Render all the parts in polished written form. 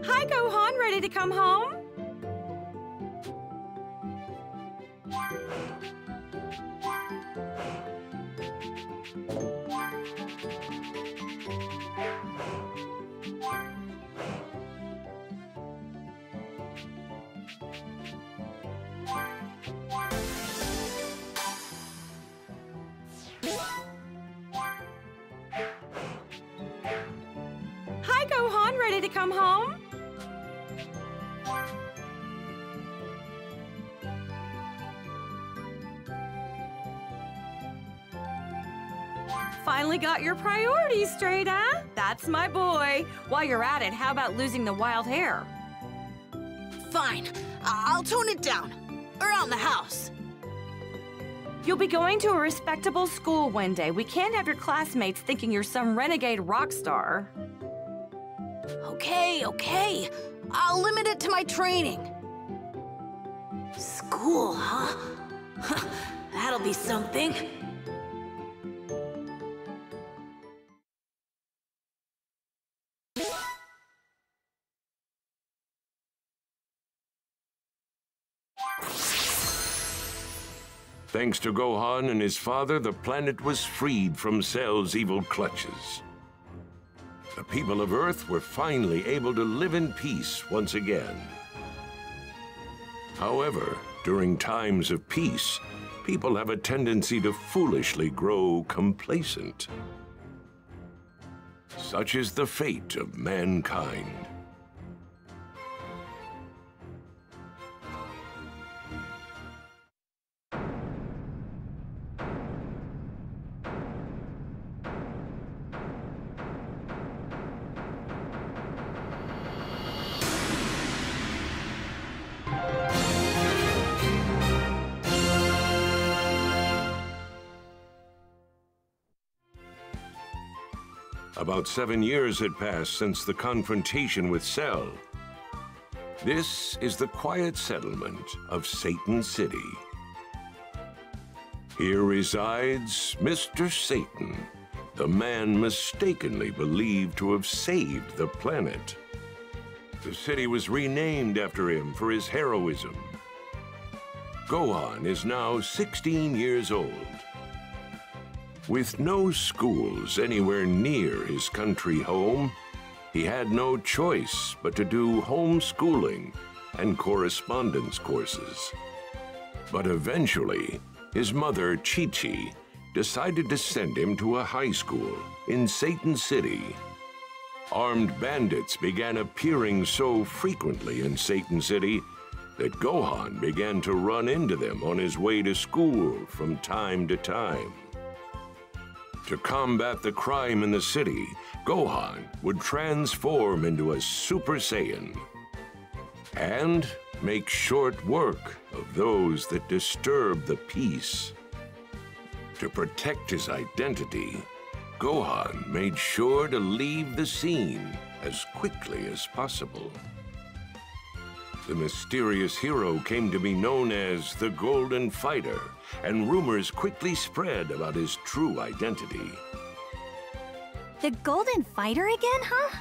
Hi, Gohan, ready to come home? Finally got your priorities straight, huh? That's my boy. While you're at it, how about losing the wild hair? Fine. I'll tone it down. Around the house. You'll be going to a respectable school one day. We can't have your classmates thinking you're some renegade rock star. Okay, okay. I'll limit it to my training. School, huh? That'll be something. Thanks to Gohan and his father, the planet was freed from Cell's evil clutches. The people of Earth were finally able to live in peace once again. However, during times of peace, people have a tendency to foolishly grow complacent. Such is the fate of mankind. About 7 years had passed since the confrontation with Cell. This is the quiet settlement of Satan City. Here resides Mr. Satan, the man mistakenly believed to have saved the planet. The city was renamed after him for his heroism. Gohan is now 16 years old. With no schools anywhere near his country home, he had no choice but to do homeschooling and correspondence courses. But eventually, his mother, Chi Chi, decided to send him to a high school in Satan City. Armed bandits began appearing so frequently in Satan City that Gohan began to run into them on his way to school from time to time. To combat the crime in the city, Gohan would transform into a Super Saiyan and make short work of those that disturb the peace. To protect his identity, Gohan made sure to leave the scene as quickly as possible. The mysterious hero came to be known as the Golden Fighter, and rumors quickly spread about his true identity. The Golden Fighter again, huh?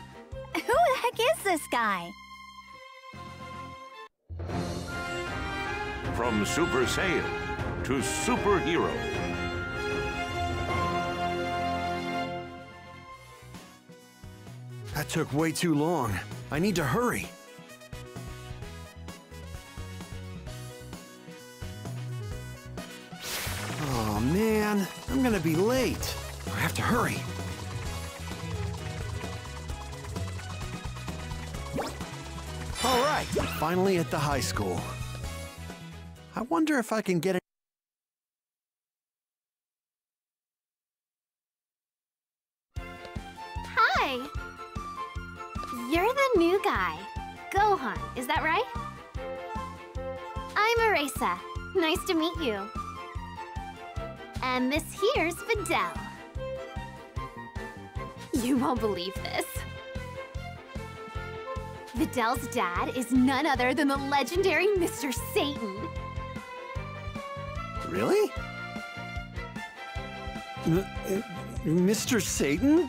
Who the heck is this guy? From Super Saiyan to superhero. That took way too long. I need to hurry. Man, I'm gonna be late. I have to hurry. right, finally at the high school. I wonder if I can get it. Hi! You're the new guy. Gohan, is that right? I'm Arisa. Nice to meet you. And this here's Videl. You won't believe this. Videl's dad is none other than the legendary Mr. Satan. Really? Mr. Satan?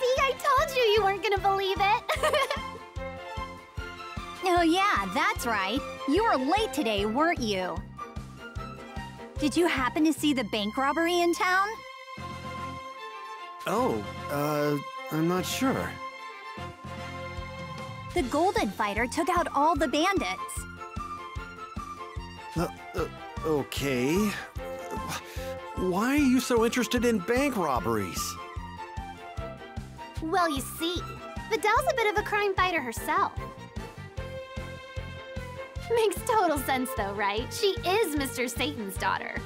See, I told you you weren't gonna believe it. Oh yeah, that's right. You were late today, weren't you? Did you happen to see the bank robbery in town? Oh, I'm not sure. The Golden Fighter took out all the bandits. Okay. Why are you so interested in bank robberies? Well, you see, Videl's a bit of a crime fighter herself. Makes total sense though, right? She is Mr. Satan's daughter.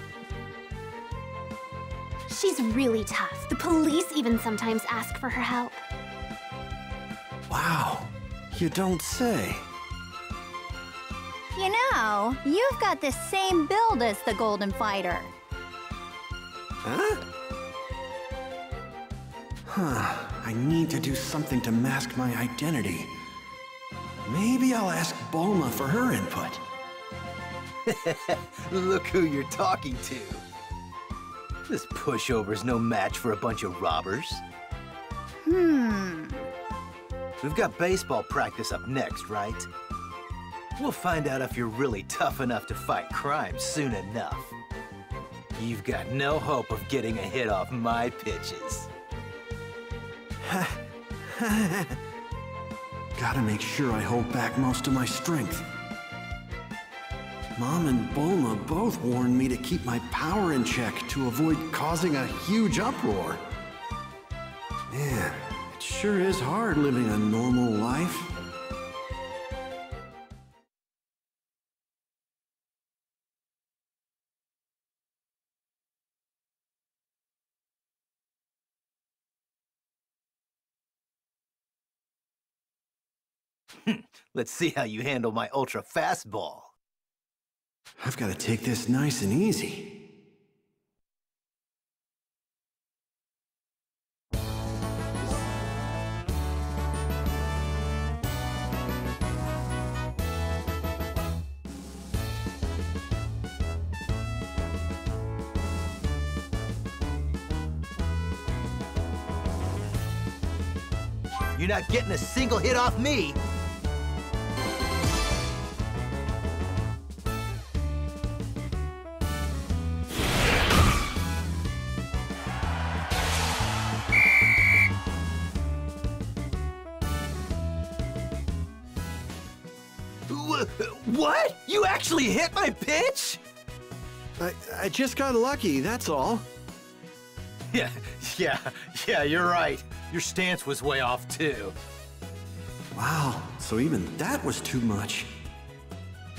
She's really tough. The police even sometimes ask for her help. Wow, you don't say. You know, you've got the same build as the Golden Fighter. Huh? I need to do something to mask my identity. Maybe I'll ask Bulma for her input. Look who you're talking to. This pushover's no match for a bunch of robbers. We've got baseball practice up next, right? We'll find out if you're really tough enough to fight crime soon enough. You've got no hope of getting a hit off my pitches. Gotta make sure I hold back most of my strength. Mom and Bulma both warned me to keep my power in check to avoid causing a huge uproar. Man, it sure is hard living a normal life. Let's see how you handle my ultra fastball. I've got to take this nice and easy. You're not getting a single hit off me. What? You actually hit my pitch? I just got lucky, that's all. Yeah, you're right. Your stance was way off, too. Wow, so even that was too much.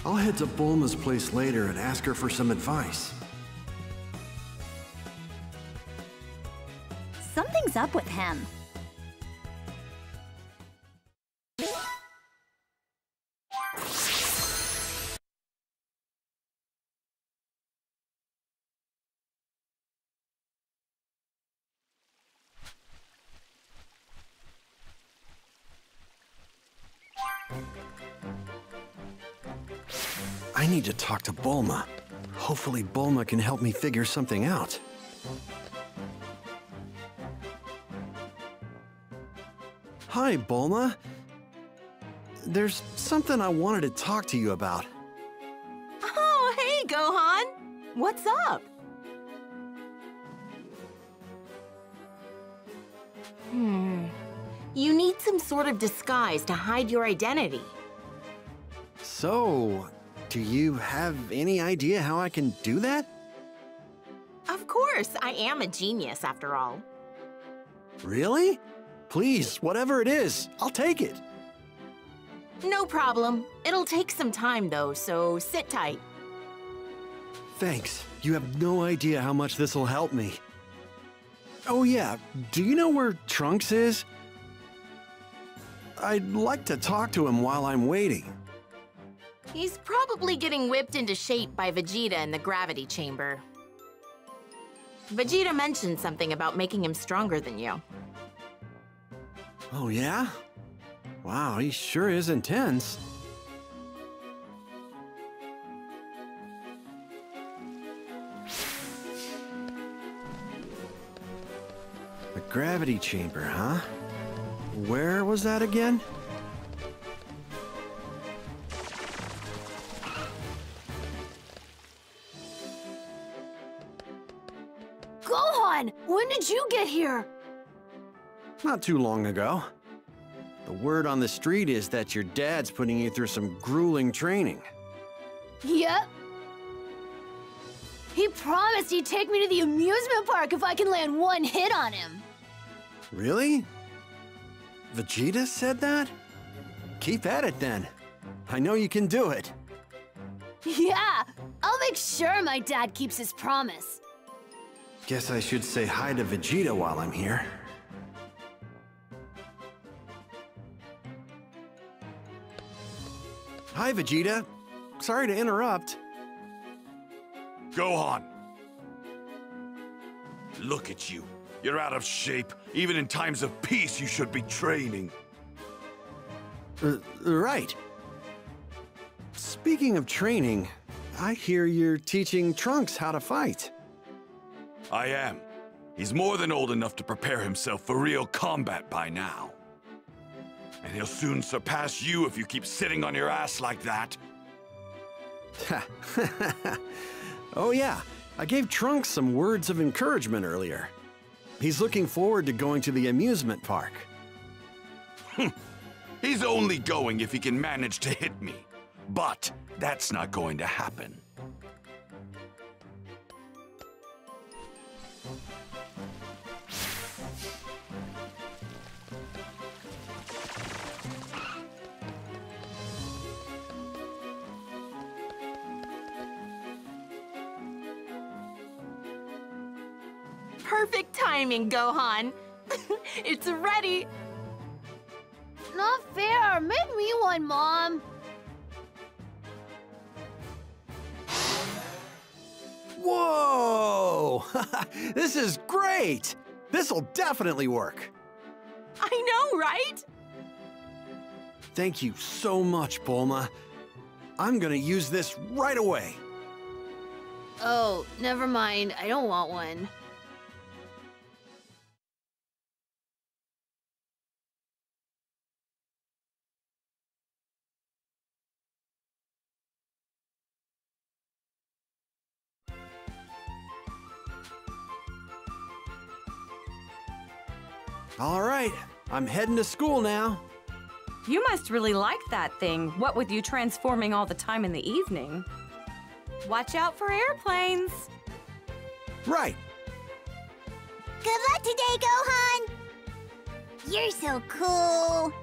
I'll head to Bulma's place later and ask her for some advice. Something's up with him. I need to talk to Bulma. Hopefully Bulma can help me figure something out. Hi, Bulma. There's something I wanted to talk to you about. Oh, hey, Gohan. What's up? You need some sort of disguise to hide your identity. So, do you have any idea how I can do that? Of course, I am a genius after all. Really? Please, whatever it is, I'll take it. No problem. It'll take some time, though, so sit tight. Thanks. You have no idea how much this'll help me. Oh yeah, do you know where Trunks is? I'd like to talk to him while I'm waiting. He's probably getting whipped into shape by Vegeta in the gravity chamber. Vegeta mentioned something about making him stronger than you. Oh yeah? Wow, he sure is intense. The gravity chamber, huh? Where was that again? Gohan, when did you get here? Not too long ago. The word on the street is that your dad's putting you through some grueling training. Yep. He promised he'd take me to the amusement park if I can land one hit on him. Really? Vegeta said that? Keep at it then. I know you can do it. Yeah, I'll make sure my dad keeps his promise. Guess I should say hi to Vegeta while I'm here. Hi, Vegeta. Sorry to interrupt. Gohan. Look at you. You're out of shape. Even in times of peace, you should be training. Right. Speaking of training, I hear you're teaching Trunks how to fight. I am. He's more than old enough to prepare himself for real combat by now. And he'll soon surpass you if you keep sitting on your ass like that. Oh yeah, I gave Trunks some words of encouragement earlier. He's looking forward to going to the amusement park. He's only going if he can manage to hit me. But that's not going to happen. Perfect timing, Gohan. It's ready. Not fair. Make me one, Mom. Whoa! This is great. This'll definitely work. I know, right? Thank you so much, Bulma. I'm gonna use this right away. Oh, never mind. I don't want one. All right, I'm heading to school now. You must really like that thing, what with you transforming all the time in the evening. Watch out for airplanes. Right. Good luck today, Gohan. You're so cool.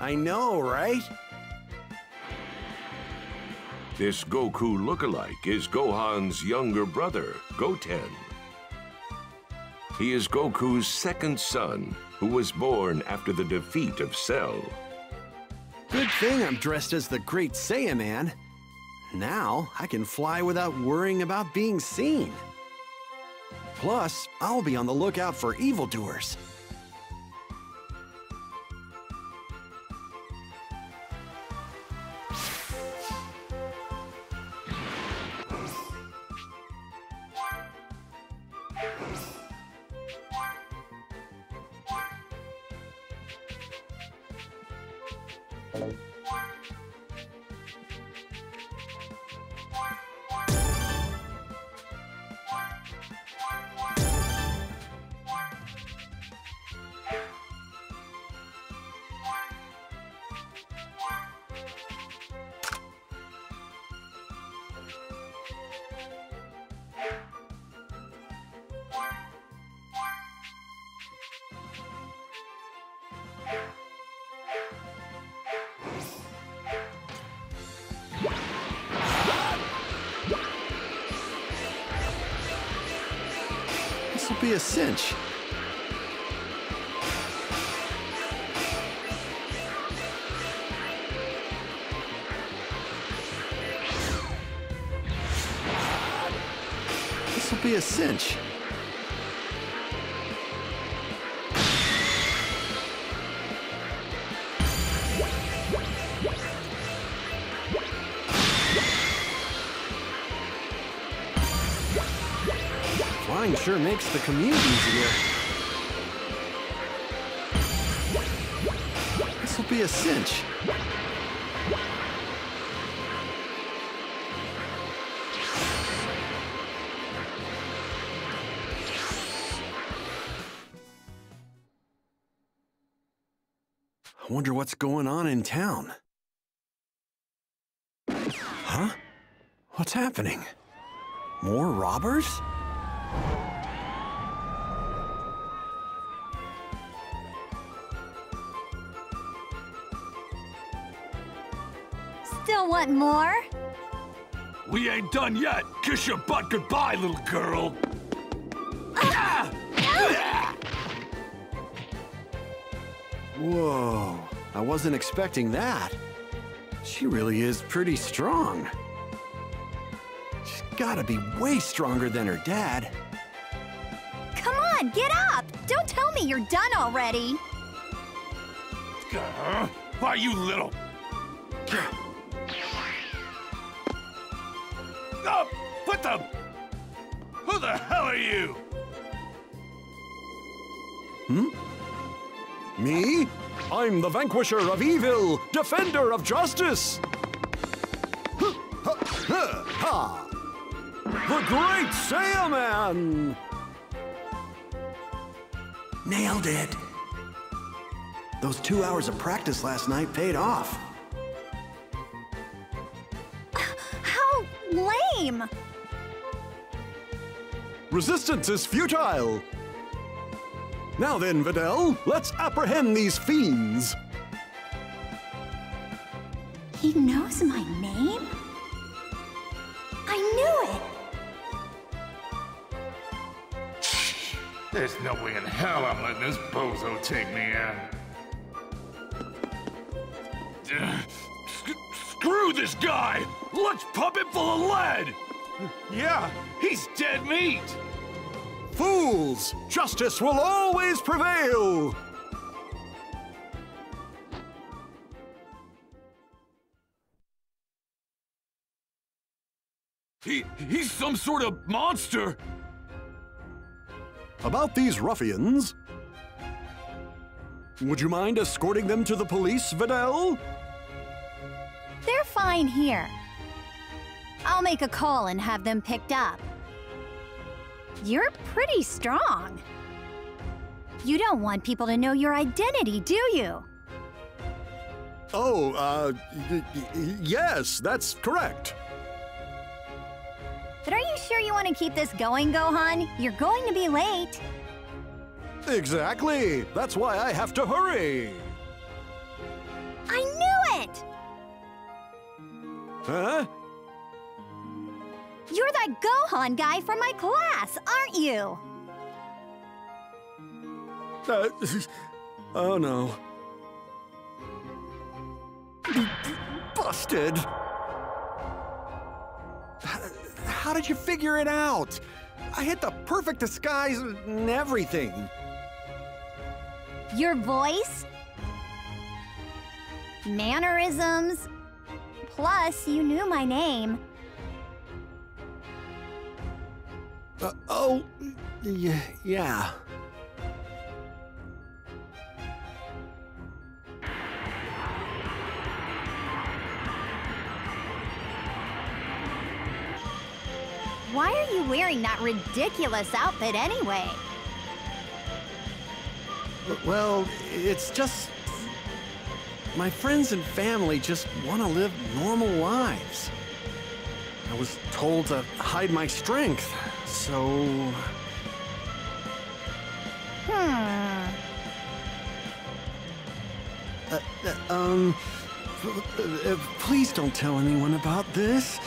I know, right? This Goku lookalike is Gohan's younger brother, Goten. He is Goku's second son, who was born after the defeat of Cell. Good thing I'm dressed as the Great Saiyaman. Now I can fly without worrying about being seen. Plus, I'll be on the lookout for evildoers. This will be a cinch. This will be a cinch. Sure makes the commute easier. This will be a cinch. I wonder what's going on in town. Huh? What's happening? More robbers? Still want more? We ain't done yet. Kiss your butt goodbye, little girl. Ah! Ah! Whoa, I wasn't expecting that. She really is pretty strong. She's gotta be way stronger than her dad. Come on, get up! Don't tell me you're done already. Why, you little... Oh, what the? Who the hell are you? Hmm? Me? I'm the vanquisher of evil, defender of justice. The Great Saiyaman! Nailed it. Those 2 hours of practice last night paid off. Resistance is futile. Now then, Videl, let's apprehend these fiends. He knows my name? I knew it! There's no way in hell I'm letting this bozo take me in. Screw this guy! Let's pump him full of lead! Yeah, he's dead meat! Fools! Justice will always prevail! He's some sort of monster! About these ruffians... Would you mind escorting them to the police, Videl? They're fine here. I'll make a call and have them picked up. You're pretty strong. You don't want people to know your identity, do you? Oh, yes, that's correct. But are you sure you want to keep this going, Gohan? You're going to be late. Exactly. That's why I have to hurry. I knew it! Huh? You're that Gohan guy from my class, aren't you? Oh no. Busted! How did you figure it out? I had the perfect disguise and everything. Your voice? Mannerisms? Plus, you knew my name. Yeah. Why are you wearing that ridiculous outfit anyway? Well, it's just... My friends and family just want to live normal lives. I was told to hide my strength, so... Please don't tell anyone about this.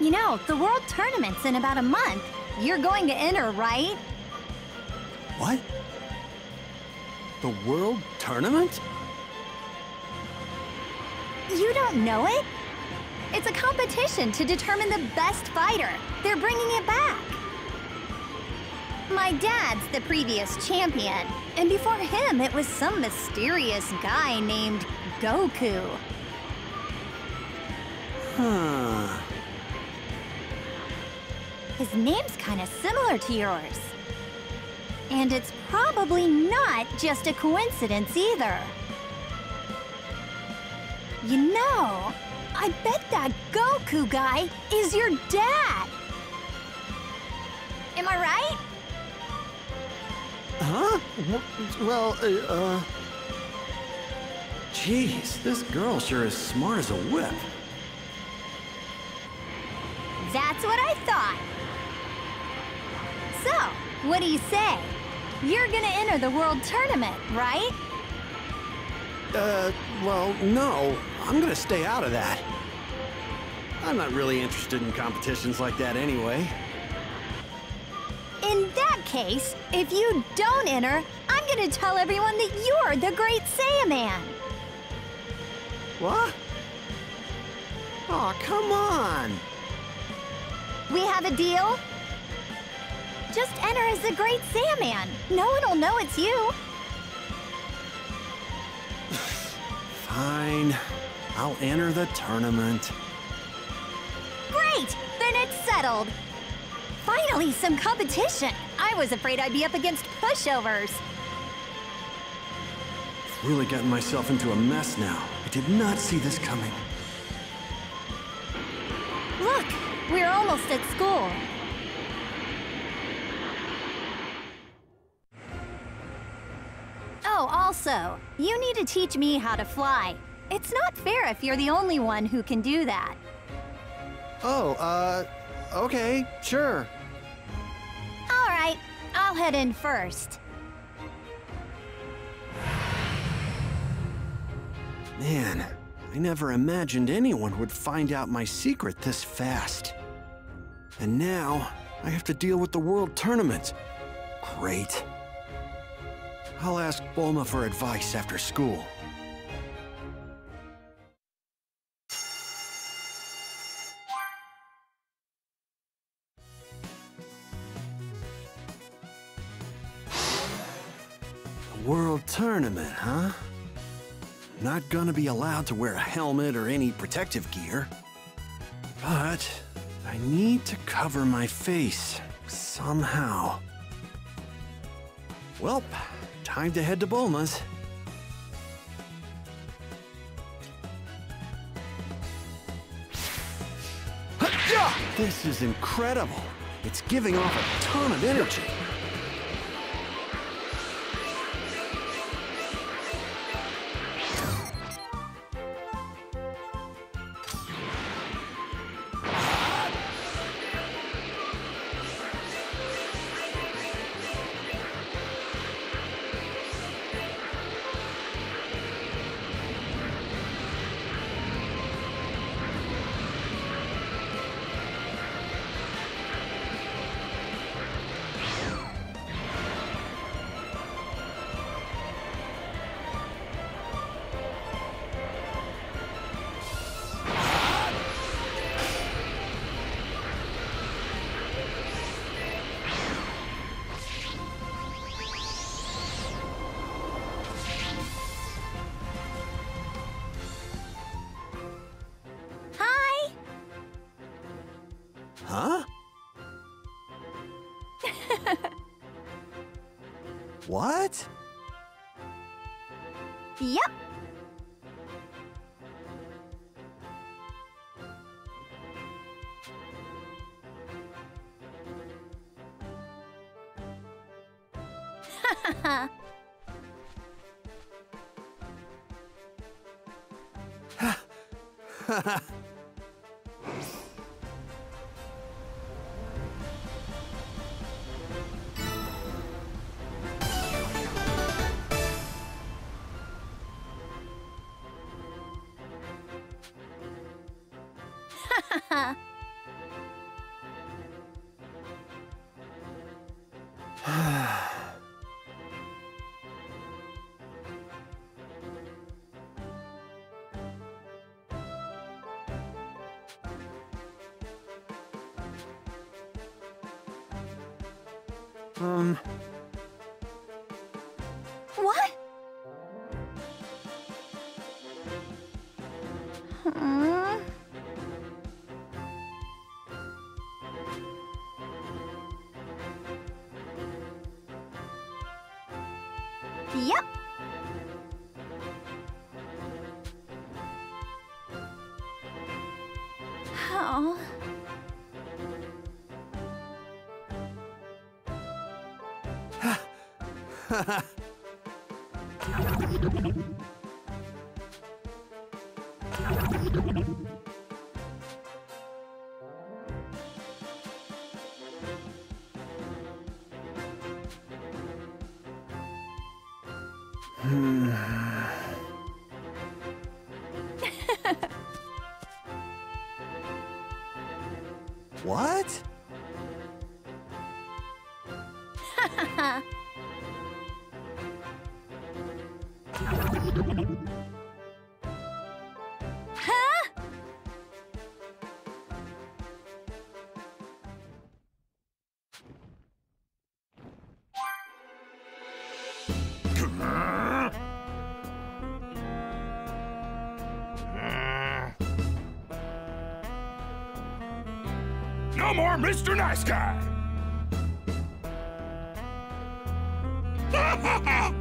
You know, the World Tournament's in about a month. You're going to enter, right? What? The World Tournament? You don't know it? It's a competition to determine the best fighter. They're bringing it back. My dad's the previous champion, and before him it was some mysterious guy named Goku. Huh. His name's kind of similar to yours. And it's probably not just a coincidence either. You know, I bet that Goku guy is your dad. Am I right? Huh? Well, Jeez, this girl sure is smart as a whip. That's what I thought. So, what do you say? You're gonna enter the World Tournament, right? Well, no. I'm gonna stay out of that. I'm not really interested in competitions like that anyway. In that case, if you don't enter, I'm gonna tell everyone that you're the Great Saiyaman. What? Aw, come on! We have a deal? Just enter as the Great Saiyaman. No one will know it's you. Fine. I'll enter the tournament. Great! Then it's settled. Finally, some competition. I was afraid I'd be up against pushovers. I've really gotten myself into a mess now. I did not see this coming. Look, we're almost at school. Oh, also, you need to teach me how to fly. It's not fair if you're the only one who can do that. Oh, okay, sure. All right, I'll head in first. Man, I never imagined anyone would find out my secret this fast. And now, I have to deal with the World Tournament. Great. I'll ask Bulma for advice after school. A World Tournament, huh? I'm not gonna be allowed to wear a helmet or any protective gear. But I need to cover my face somehow. Welp. Time to head to Bulma's. This is incredible. It's giving off a ton of energy. What? Yep. What? Yep. Oh. What? No more Mr. Nice Guy! Huh?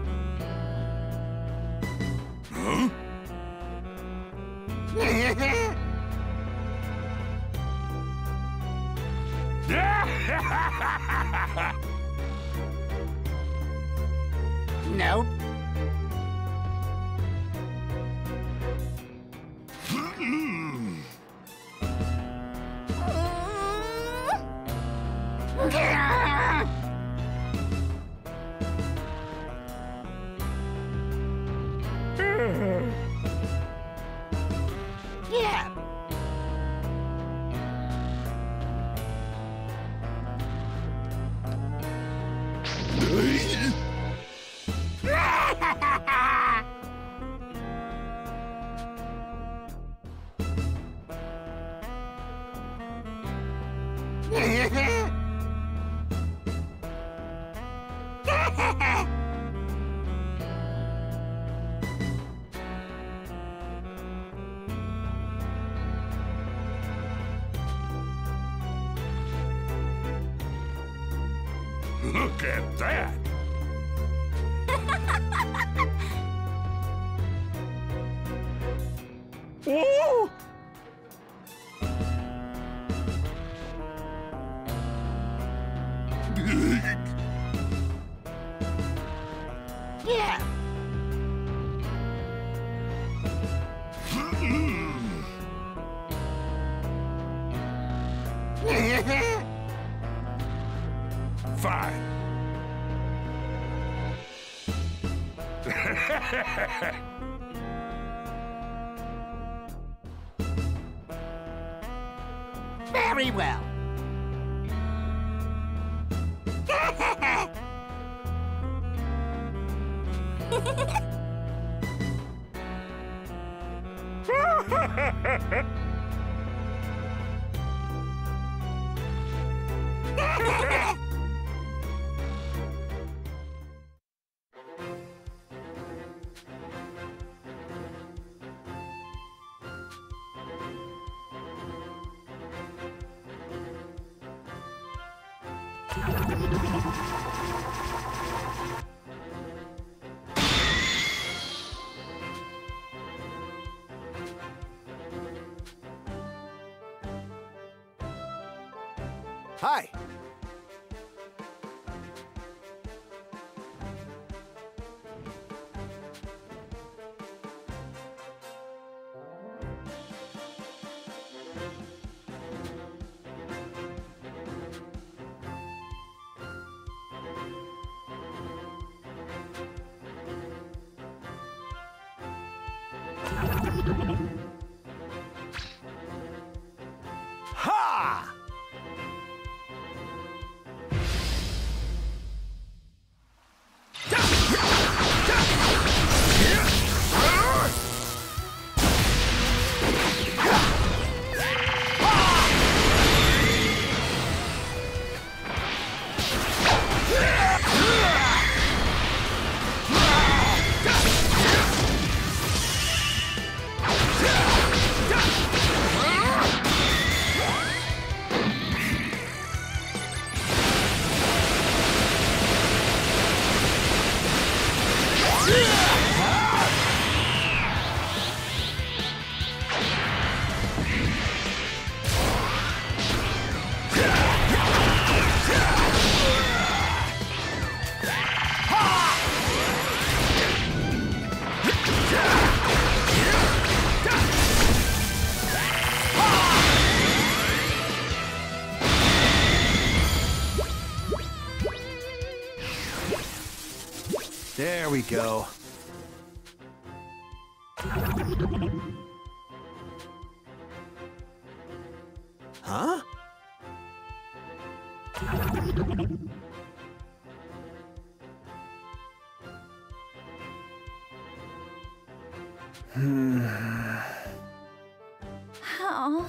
Nope. Yeah. Look at that! Whoa! Yeah! Fine. Very well. Hi. Ha! There we go. Huh? Oh.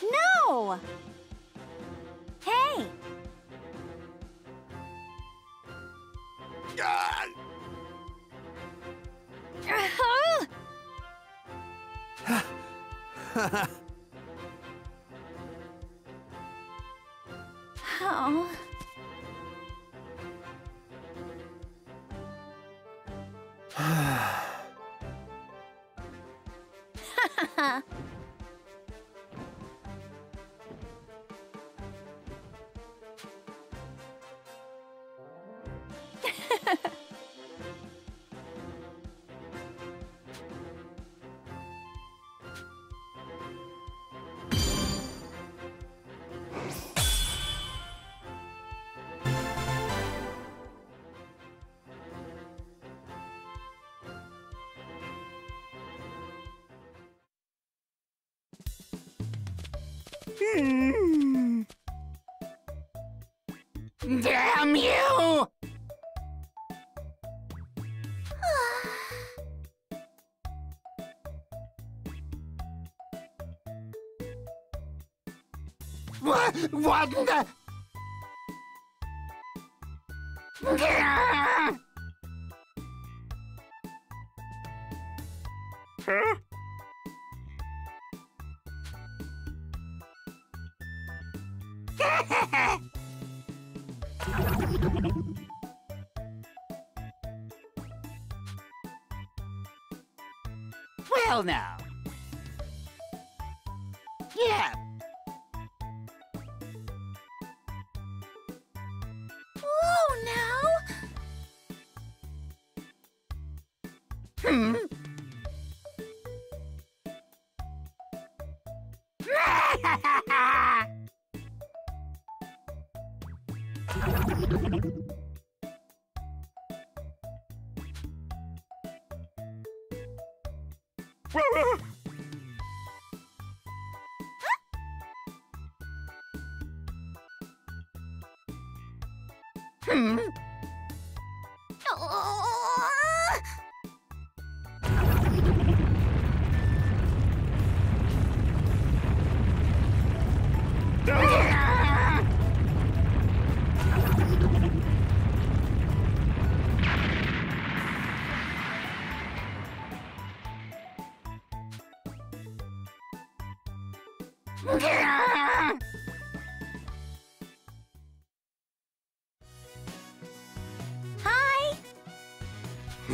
No! Hey! Huh? Oh. Damn you! What the? Huh? Well now. Yeah. Whoa now. Hmm. Hi!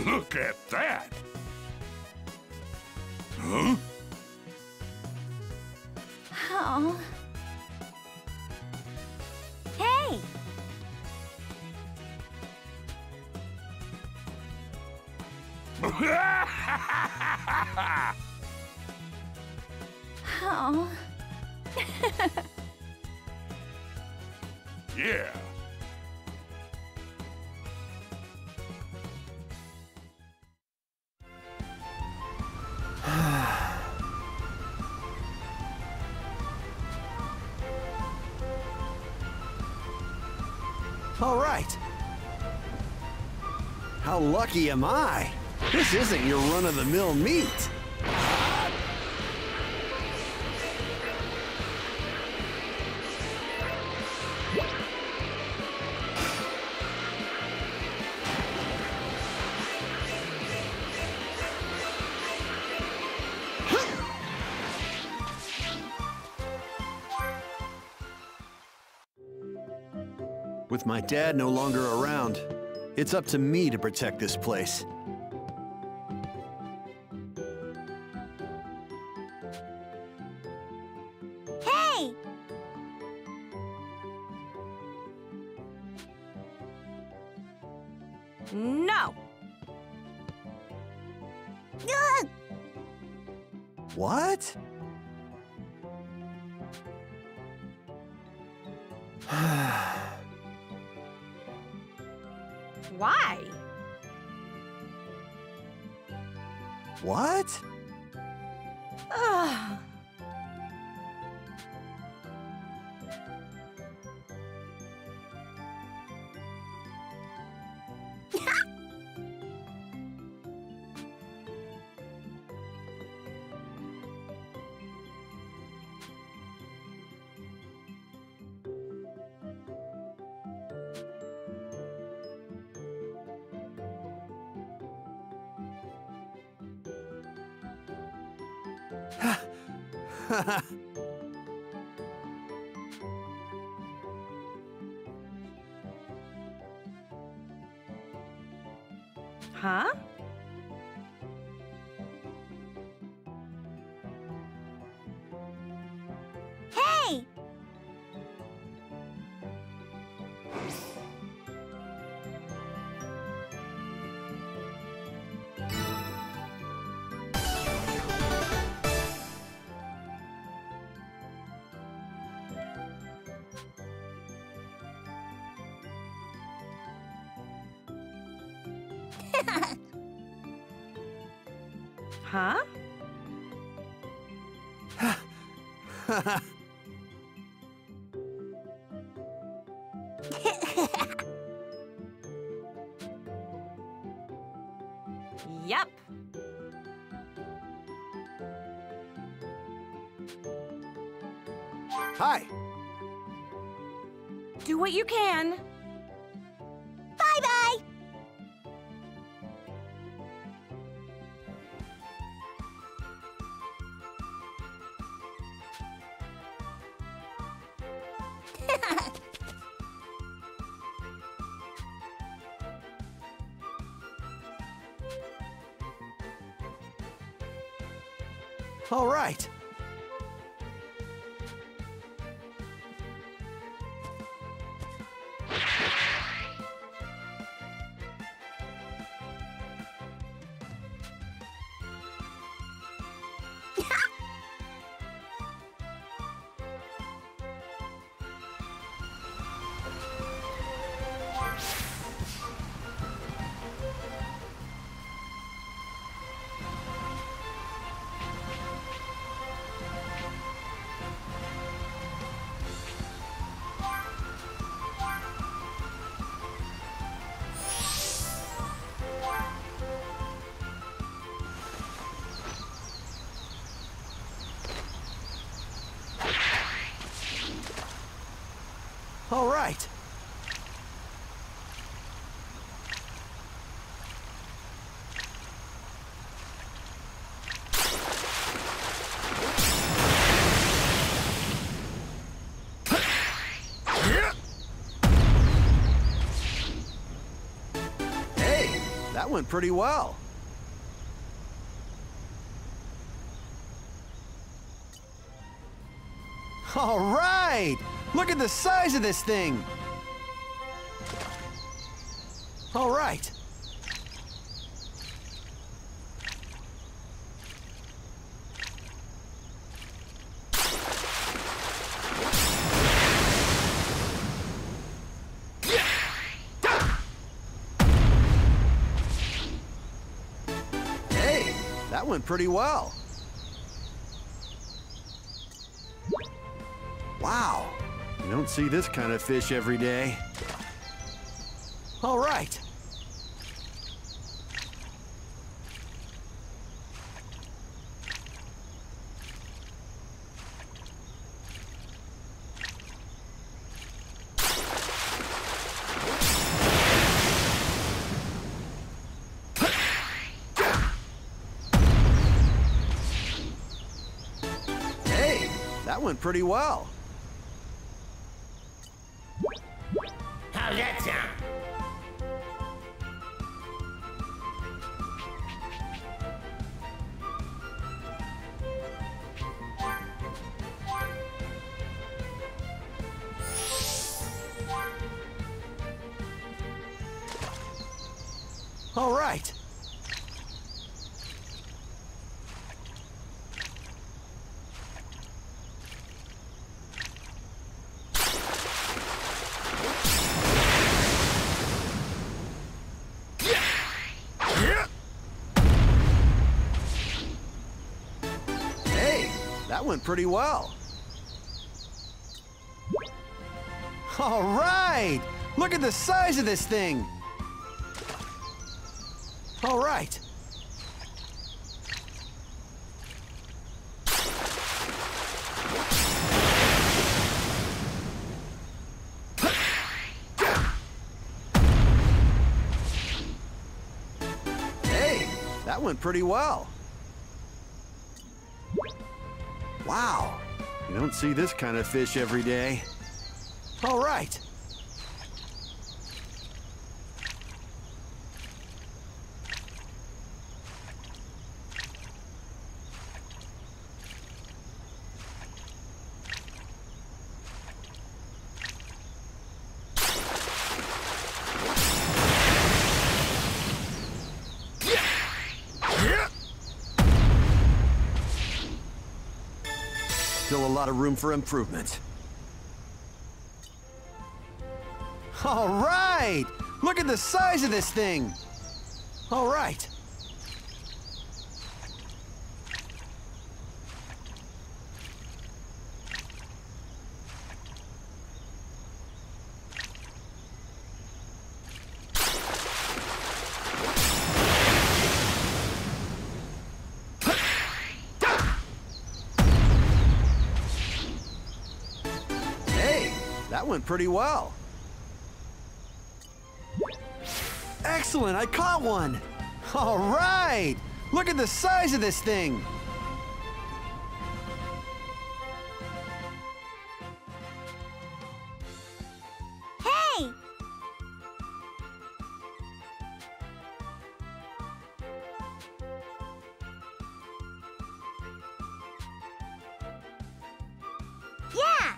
Look at that! Huh? Oh. Hey! Oh. Yeah. All right. How lucky am I? This isn't your run-of-the-mill meat. With my dad no longer around, it's up to me to protect this place. Hey! No! What? Why? What? Huh? Hey! Huh? Yep. Hi. Do what you can. All right. All right. Hey, that went pretty well. All right. Look at the size of this thing! All right. Hey, that went pretty well. Wow. You don't see this kind of fish every day. All right. Hey, that went pretty well. How's that sound? All right. that went pretty well. All right! Look at the size of this thing! All right. Hey, that went pretty well. Wow, you don't see this kind of fish every day. All right. Still a lot of room for improvement. All right! Look at the size of this thing! All right. Hey, that went pretty well. Excellent, I caught one! All right! Look at the size of this thing! Hey! Yeah!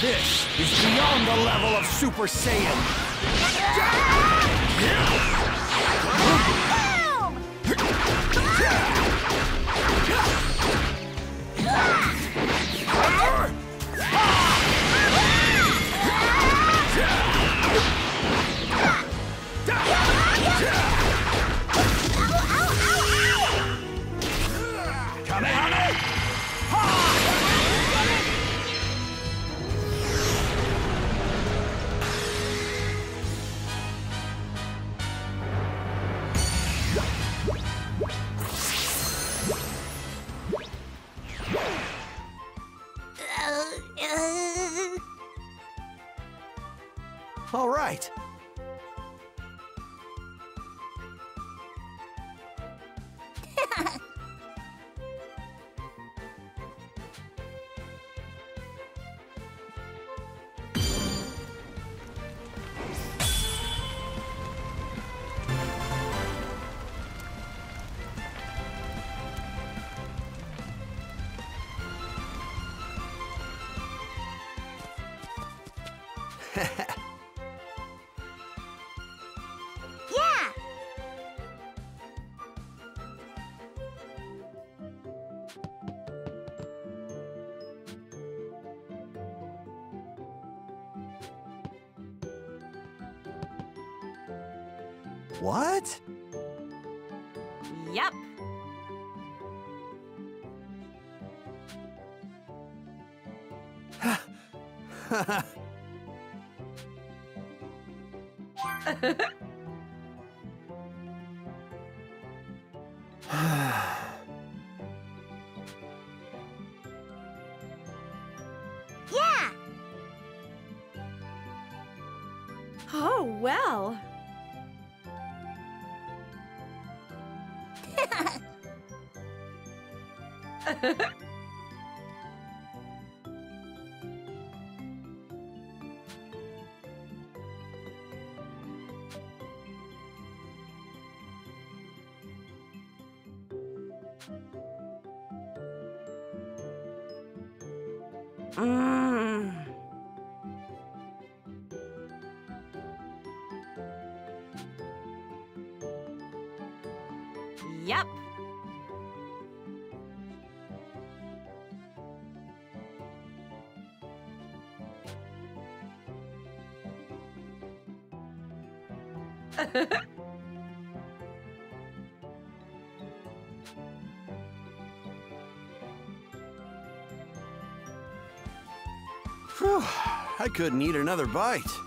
This is beyond the level of Super Saiyan. Come on! All right. What? Yep. Yeah. Oh, well. Yep. Whew, I couldn't eat another bite.